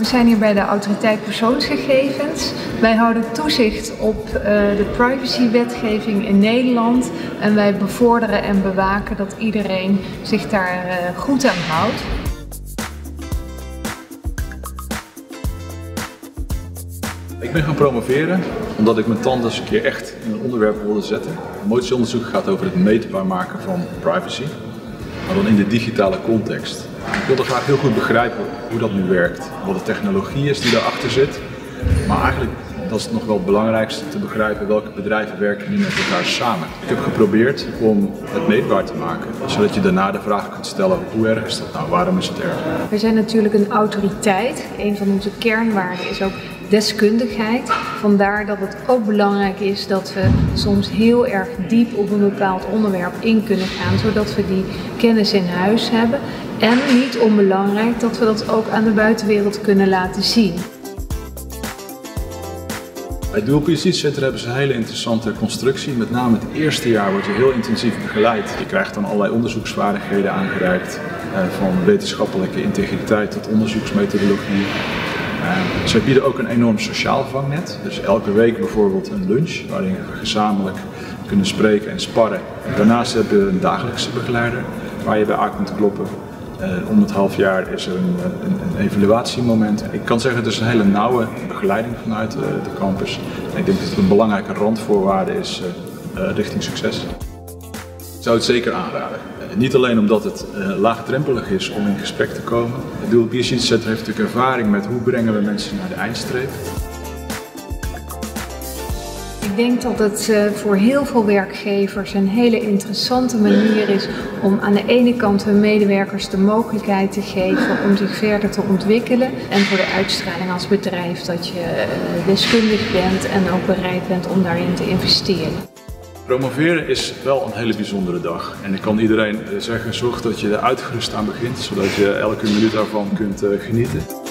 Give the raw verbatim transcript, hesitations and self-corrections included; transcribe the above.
We zijn hier bij de Autoriteit Persoonsgegevens. Wij houden toezicht op uh, de privacywetgeving in Nederland en wij bevorderen en bewaken dat iedereen zich daar uh, goed aan houdt. Ik ben gaan promoveren omdat ik mijn tanden eens een keer echt in een onderwerp wilde zetten. Het motieonderzoek gaat over het meetbaar maken van privacy, maar dan in de digitale context. Ik wilde graag heel goed begrijpen hoe dat nu werkt, wat de technologie is die daarachter zit. Maar eigenlijk, dat is nog wel het belangrijkste, te begrijpen welke bedrijven werken nu met elkaar samen. Ik heb geprobeerd om het meetbaar te maken, zodat je daarna de vraag kunt stellen, hoe erg is dat nou, waarom is het erg? We zijn natuurlijk een autoriteit. Een van onze kernwaarden is ook deskundigheid. Vandaar dat het ook belangrijk is dat we soms heel erg diep op een bepaald onderwerp in kunnen gaan, zodat we die kennis in huis hebben. En niet onbelangrijk dat we dat ook aan de buitenwereld kunnen laten zien. Bij Dual P H D Centre hebben ze een hele interessante constructie. Met name het eerste jaar word je heel intensief begeleid. Je krijgt dan allerlei onderzoeksvaardigheden aangereikt. Van wetenschappelijke integriteit tot onderzoeksmethodologie. Zij bieden ook een enorm sociaal vangnet. Dus elke week bijvoorbeeld een lunch waarin we gezamenlijk kunnen spreken en sparren. Daarnaast hebben we een dagelijkse begeleider waar je bij aan kunt kloppen. Uh, om het half jaar is er een, een, een evaluatiemoment. Ik kan zeggen, het is een hele nauwe begeleiding vanuit uh, de campus. En ik denk dat het een belangrijke randvoorwaarde is uh, uh, richting succes. Ik zou het zeker aanraden. Uh, niet alleen omdat het uh, laagdrempelig is om in gesprek te komen. Het Dual P H D Centre heeft natuurlijk ervaring met hoe brengen we mensen naar de eindstreep. Ik denk dat het voor heel veel werkgevers een hele interessante manier is om aan de ene kant hun medewerkers de mogelijkheid te geven om zich verder te ontwikkelen. En voor de uitstraling als bedrijf dat je deskundig bent en ook bereid bent om daarin te investeren. Promoveren is wel een hele bijzondere dag. En ik kan iedereen zeggen, zorg dat je er uitgerust aan begint, zodat je elke minuut daarvan kunt genieten.